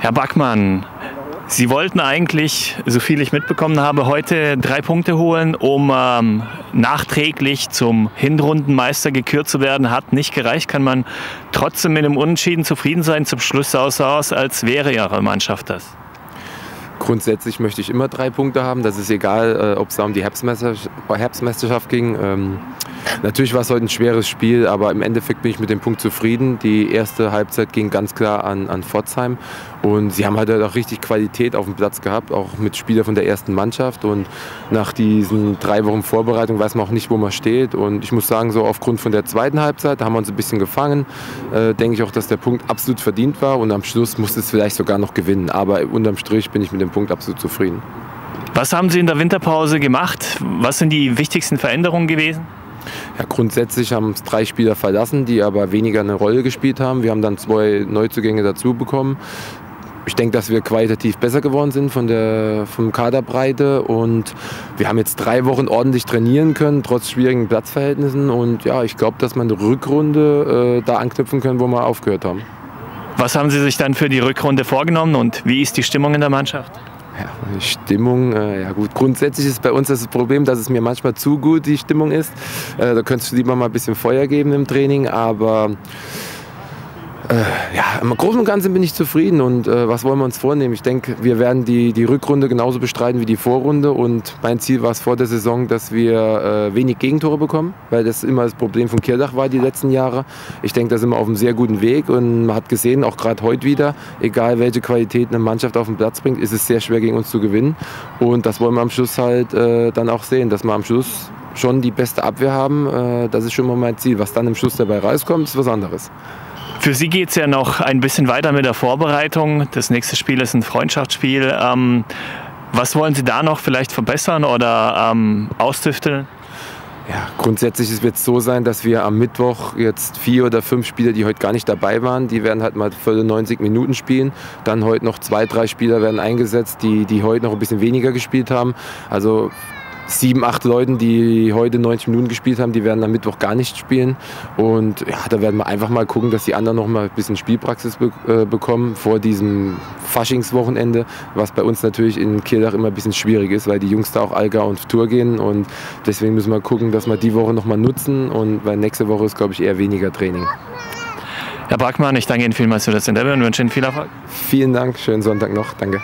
Herr Backmann, Sie wollten eigentlich, so viel ich mitbekommen habe, heute 3 Punkte holen, um nachträglich zum Hinrundenmeister gekürt zu werden. Hat nicht gereicht. Kann man trotzdem mit dem Unentschieden zufrieden sein? Zum Schluss sah es aus, als wäre Ihre Mannschaft das. Grundsätzlich möchte ich immer 3 Punkte haben. Das ist egal, ob es um die Herbstmeisterschaft ging. Natürlich war es heute ein schweres Spiel, aber im Endeffekt bin ich mit dem Punkt zufrieden. Die erste Halbzeit ging ganz klar an Pforzheim und sie haben halt auch richtig Qualität auf dem Platz gehabt, auch mit Spielern von der ersten Mannschaft, und nach diesen 3 Wochen Vorbereitung weiß man auch nicht, wo man steht, und ich muss sagen, so aufgrund von der zweiten Halbzeit haben wir uns ein bisschen gefangen, denke ich auch, dass der Punkt absolut verdient war, und am Schluss musste es vielleicht sogar noch gewinnen, aber unterm Strich bin ich mit dem Punkt absolut zufrieden. Was haben Sie in der Winterpause gemacht? Was sind die wichtigsten Veränderungen gewesen? Ja, grundsätzlich haben es 3 Spieler verlassen, die aber weniger eine Rolle gespielt haben. Wir haben dann 2 Neuzugänge dazu bekommen. Ich denke, dass wir qualitativ besser geworden sind von der Kaderbreite, und wir haben jetzt 3 Wochen ordentlich trainieren können, trotz schwierigen Platzverhältnissen, und ja, ich glaube, dass wir eine Rückrunde da anknüpfen können, wo wir aufgehört haben. Was haben Sie sich dann für die Rückrunde vorgenommen und wie ist die Stimmung in der Mannschaft? Ja, Stimmung, ja gut, grundsätzlich ist bei uns das Problem, dass es mir manchmal zu gut die Stimmung ist. Da könntest du lieber mal ein bisschen Feuer geben im Training, aber ja, im Großen und Ganzen bin ich zufrieden, und was wollen wir uns vornehmen? Ich denke, wir werden die Rückrunde genauso bestreiten wie die Vorrunde, und mein Ziel war es vor der Saison, dass wir wenig Gegentore bekommen, weil das immer das Problem von Kirrlach war die letzten Jahre. Ich denke, da sind wir auf einem sehr guten Weg, und man hat gesehen, auch gerade heute wieder, egal welche Qualität eine Mannschaft auf den Platz bringt, ist es sehr schwer gegen uns zu gewinnen, und das wollen wir am Schluss halt dann auch sehen, dass wir am Schluss schon die beste Abwehr haben. Das ist schon mal mein Ziel. Was dann im Schluss dabei rauskommt, ist was anderes. Für Sie geht es ja noch ein bisschen weiter mit der Vorbereitung. Das nächste Spiel ist ein Freundschaftsspiel. Was wollen Sie da noch vielleicht verbessern oder austüfteln? Ja, grundsätzlich wird es so sein, dass wir am Mittwoch jetzt 4 oder 5 Spieler, die heute gar nicht dabei waren, die werden halt mal volle 90 Minuten spielen. Dann heute noch 2, 3 Spieler werden eingesetzt, die heute noch ein bisschen weniger gespielt haben. Also 7, 8 Leuten, die heute 90 Minuten gespielt haben, die werden am Mittwoch gar nicht spielen. Und ja, da werden wir einfach mal gucken, dass die anderen noch mal ein bisschen Spielpraxis bekommen vor diesem Faschingswochenende, was bei uns natürlich in Kirrlach immer ein bisschen schwierig ist, weil die Jungs da auch Allgäu und auf Tour gehen. Und deswegen müssen wir gucken, dass wir die Woche noch mal nutzen. Und weil nächste Woche ist, glaube ich, eher weniger Training. Herr Backmann, ich danke Ihnen vielmals für das Interview und wünsche Ihnen viel Erfolg. Vielen Dank, schönen Sonntag noch, danke.